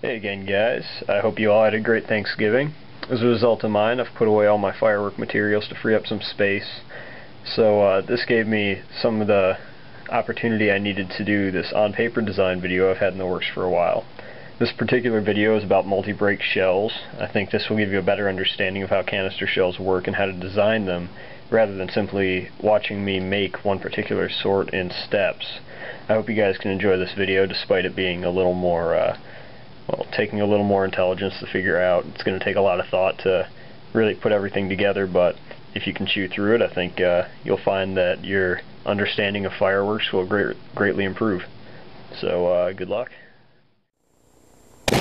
Hey again guys, I hope you all had a great Thanksgiving. As a result of mine, I've put away all my firework materials to free up some space. So this gave me some of the opportunity I needed to do this on-paper design video I've had in the works for a while. This particular video is about multi-break shells. I think this will give you a better understanding of how canister shells work and how to design them, rather than simply watching me make one particular sort in steps. I hope you guys can enjoy this video despite it being a little more taking a little more intelligence to figure out. It's going to take a lot of thought to really put everything together, but if you can chew through it, I think you'll find that your understanding of fireworks will greatly improve. So good luck. Double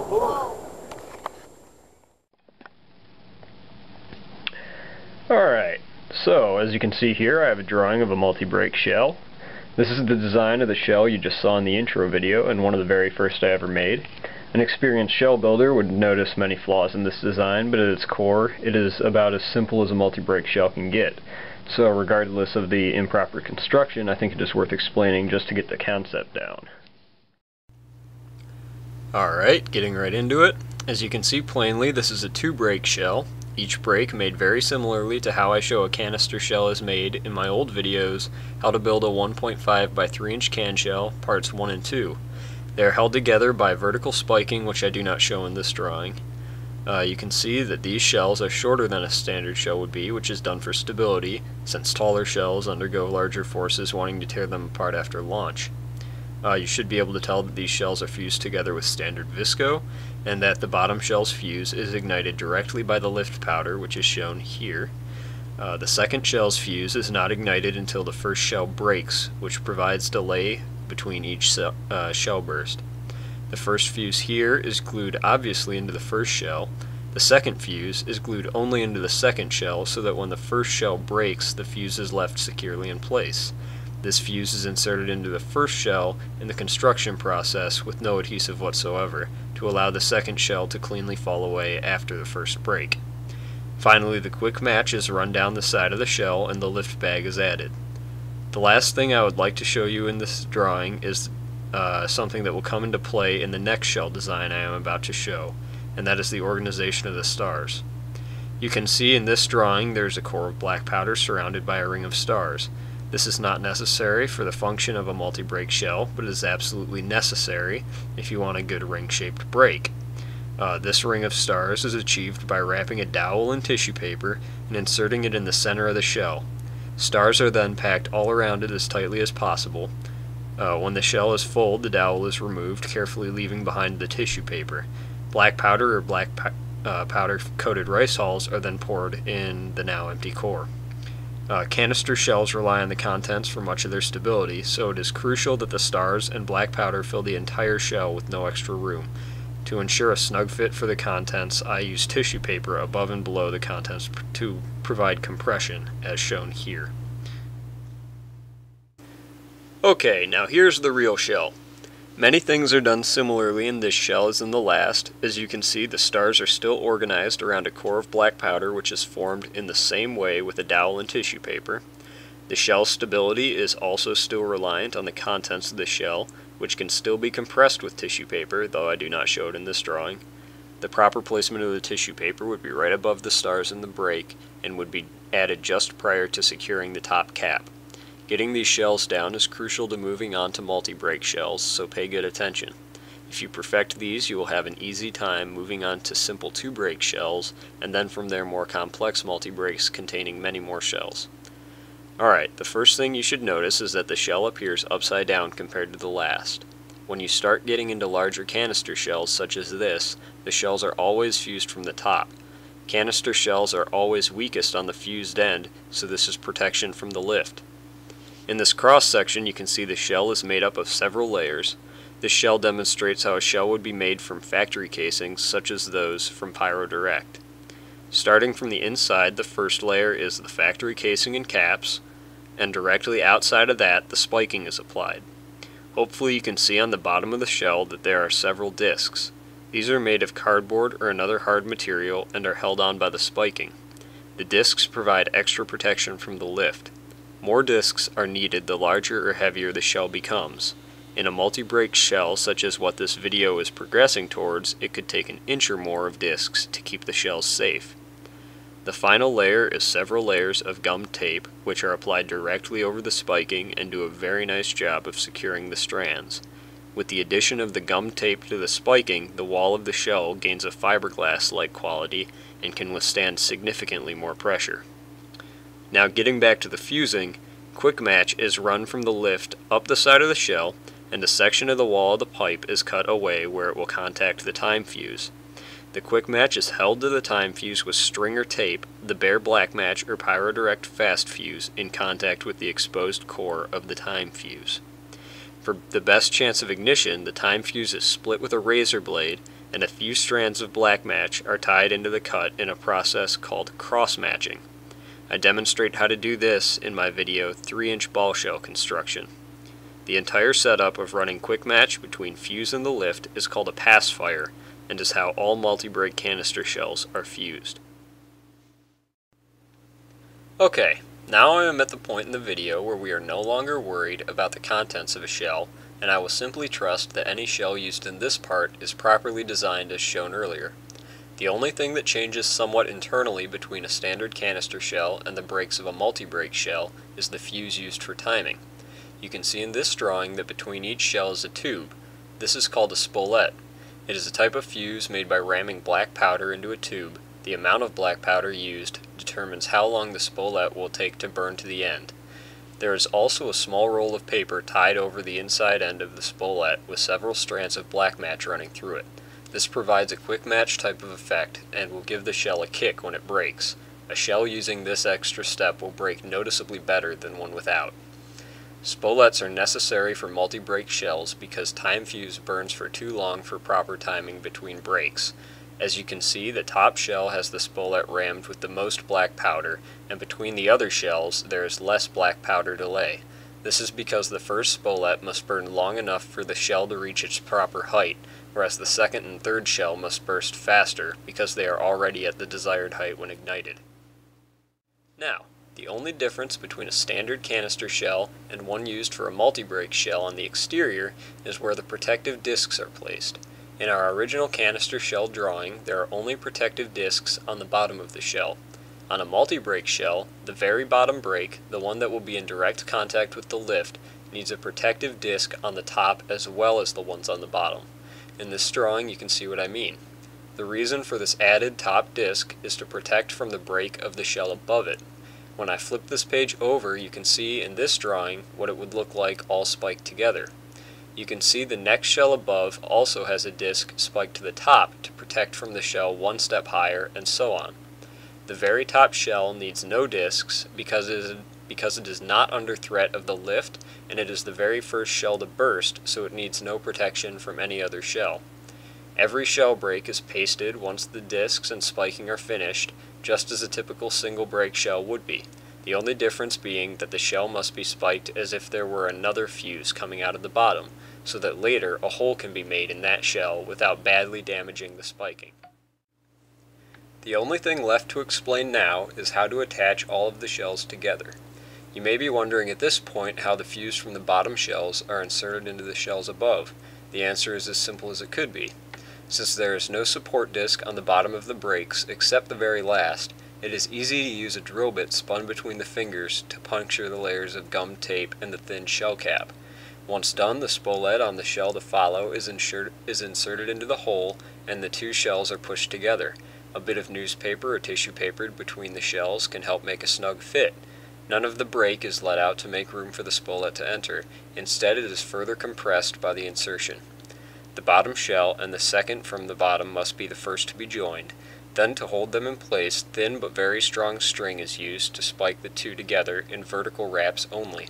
bore. Alright, so as you can see here, I have a drawing of a multi-break shell. This is the design of the shell you just saw in the intro video, and one of the very first I ever made. An experienced shell builder would notice many flaws in this design, but at its core, it is about as simple as a multi-break shell can get. So regardless of the improper construction, I think it is worth explaining just to get the concept down. Alright, getting right into it. As you can see plainly, this is a two-break shell. Each break made very similarly to how I show a canister shell is made in my old videos, how to build a 1.5 by 3 inch can shell, parts 1 and 2. They are held together by vertical spiking, which I do not show in this drawing. You can see that these shells are shorter than a standard shell would be, which is done for stability, since taller shells undergo larger forces wanting to tear them apart after launch. You should be able to tell that these shells are fused together with standard visco, and that the bottom shell's fuse is ignited directly by the lift powder, which is shown here. The second shell's fuse is not ignited until the first shell breaks, which provides delay between each shell burst. The first fuse here is glued obviously into the first shell. The second fuse is glued only into the second shell, so that when the first shell breaks, the fuse is left securely in place. This fuse is inserted into the first shell in the construction process with no adhesive whatsoever, to allow the second shell to cleanly fall away after the first break. Finally, the quick match is run down the side of the shell and the lift bag is added. The last thing I would like to show you in this drawing is something that will come into play in the next shell design I am about to show, and that is the organization of the stars. You can see in this drawing there is a core of black powder surrounded by a ring of stars. This is not necessary for the function of a multi-break shell, but is absolutely necessary if you want a good ring-shaped break. This ring of stars is achieved by wrapping a dowel in tissue paper and inserting it in the center of the shell. Stars are then packed all around it as tightly as possible. When the shell is full, the dowel is removed, carefully leaving behind the tissue paper. Black powder or black powder-coated rice hulls are then poured in the now empty core. Canister shells rely on the contents for much of their stability, so it is crucial that the stars and black powder fill the entire shell with no extra room. To ensure a snug fit for the contents, I use tissue paper above and below the contents to provide compression, as shown here. Okay, now here's the real shell. Many things are done similarly in this shell as in the last. As you can see, the stars are still organized around a core of black powder, which is formed in the same way with a dowel and tissue paper. The shell's stability is also still reliant on the contents of the shell, which can still be compressed with tissue paper, though I do not show it in this drawing. The proper placement of the tissue paper would be right above the stars in the break, and would be added just prior to securing the top cap. Getting these shells down is crucial to moving on to multi-break shells, so pay good attention. If you perfect these, you will have an easy time moving on to simple two-break shells, and then from there more complex multi-breaks containing many more shells. Alright, the first thing you should notice is that the shell appears upside down compared to the last. When you start getting into larger canister shells such as this, the shells are always fused from the top. Canister shells are always weakest on the fused end, so this is protection from the lift. In this cross section, you can see the shell is made up of several layers. This shell demonstrates how a shell would be made from factory casings, such as those from PyroDirect. Starting from the inside, the first layer is the factory casing and caps, and directly outside of that, the spiking is applied. Hopefully you can see on the bottom of the shell that there are several discs. These are made of cardboard or another hard material and are held on by the spiking. The discs provide extra protection from the lift. More disks are needed the larger or heavier the shell becomes. In a multi-break shell such as what this video is progressing towards, it could take an inch or more of disks to keep the shells safe. The final layer is several layers of gummed tape, which are applied directly over the spiking and do a very nice job of securing the strands. With the addition of the gummed tape to the spiking, the wall of the shell gains a fiberglass-like quality and can withstand significantly more pressure. Now, getting back to the fusing, quick match is run from the lift up the side of the shell, and a section of the wall of the pipe is cut away where it will contact the time fuse. The quick match is held to the time fuse with string or tape, the bare black match or PyroDirect fast fuse in contact with the exposed core of the time fuse. For the best chance of ignition, the time fuse is split with a razor blade, and a few strands of black match are tied into the cut in a process called cross-matching. I demonstrate how to do this in my video 3-inch ball shell construction. The entire setup of running quick match between fuse and the lift is called a pass-fire, and is how all multi-break canister shells are fused. Okay. Now I am at the point in the video where we are no longer worried about the contents of a shell, and I will simply trust that any shell used in this part is properly designed as shown earlier. The only thing that changes somewhat internally between a standard canister shell and the breaks of a multi-break shell is the fuse used for timing. You can see in this drawing that between each shell is a tube. This is called a spolette. It is a type of fuse made by ramming black powder into a tube. The amount of black powder used determines how long the spolette will take to burn to the end. There is also a small roll of paper tied over the inside end of the spolette with several strands of black match running through it. This provides a quick match type of effect and will give the shell a kick when it breaks. A shell using this extra step will break noticeably better than one without. Spolettes are necessary for multi-break shells because time fuse burns for too long for proper timing between breaks. As you can see, the top shell has the spolette rammed with the most black powder, and between the other shells there is less black powder delay. This is because the first spolette must burn long enough for the shell to reach its proper height, whereas the second and third shell must burst faster because they are already at the desired height when ignited. Now, the only difference between a standard canister shell and one used for a multi-break shell on the exterior is where the protective discs are placed. In our original canister shell drawing, there are only protective discs on the bottom of the shell. On a multi-break shell, the very bottom break, the one that will be in direct contact with the lift, needs a protective disc on the top as well as the ones on the bottom. In this drawing you can see what I mean. The reason for this added top disc is to protect from the break of the shell above it. When I flip this page over, you can see in this drawing what it would look like all spiked together. You can see the next shell above also has a disc spiked to the top to protect from the shell one step higher, and so on. The very top shell needs no discs because it is not under threat of the lift, and it is the very first shell to burst, so it needs no protection from any other shell. Every shell break is pasted once the discs and spiking are finished, just as a typical single break shell would be. The only difference being that the shell must be spiked as if there were another fuse coming out of the bottom, so that later a hole can be made in that shell without badly damaging the spiking. The only thing left to explain now is how to attach all of the shells together. You may be wondering at this point how the fuse from the bottom shells are inserted into the shells above. The answer is as simple as it could be. Since there is no support disc on the bottom of the brakes except the very last, it is easy to use a drill bit spun between the fingers to puncture the layers of gum tape and the thin shell cap. Once done, the spolette on the shell to follow is inserted into the hole, and the two shells are pushed together. A bit of newspaper or tissue paper between the shells can help make a snug fit. None of the brake is let out to make room for the spolette to enter. Instead, it is further compressed by the insertion. The bottom shell and the second from the bottom must be the first to be joined. Then, to hold them in place, thin but very strong string is used to spike the two together in vertical wraps only.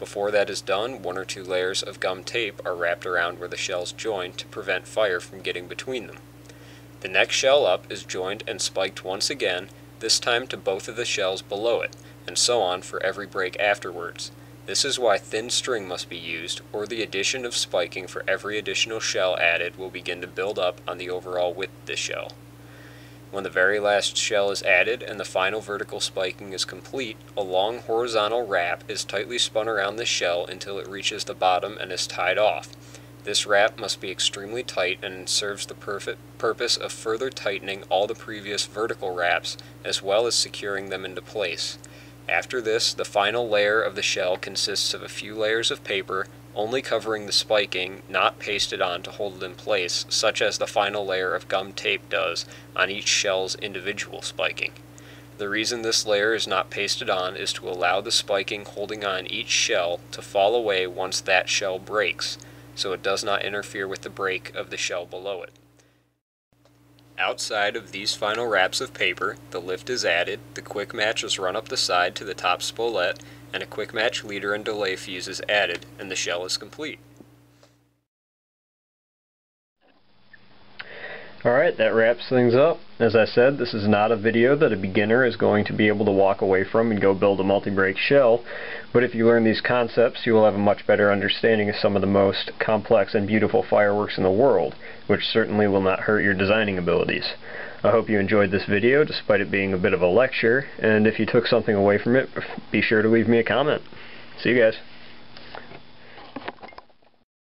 Before that is done, one or two layers of gum tape are wrapped around where the shells join to prevent fire from getting between them. The next shell up is joined and spiked once again, this time to both of the shells below it, and so on for every break afterwards. This is why thin string must be used, or the addition of spiking for every additional shell added will begin to build up on the overall width of the shell. When the very last shell is added and the final vertical spiking is complete, a long horizontal wrap is tightly spun around the shell until it reaches the bottom and is tied off. This wrap must be extremely tight and serves the perfect purpose of further tightening all the previous vertical wraps as well as securing them into place. After this, the final layer of the shell consists of a few layers of paper, only covering the spiking, not pasted on to hold it in place, such as the final layer of gum tape does on each shell's individual spiking. The reason this layer is not pasted on is to allow the spiking holding on each shell to fall away once that shell breaks, so it does not interfere with the break of the shell below it. Outside of these final wraps of paper, the lift is added, the quick match is run up the side to the top spolette, and a quick match leader and delay fuse is added, and the shell is complete. Alright, that wraps things up. As I said, this is not a video that a beginner is going to be able to walk away from and go build a multi-break shell, but if you learn these concepts, you will have a much better understanding of some of the most complex and beautiful fireworks in the world, which certainly will not hurt your designing abilities. I hope you enjoyed this video, despite it being a bit of a lecture, and if you took something away from it, be sure to leave me a comment. See you guys.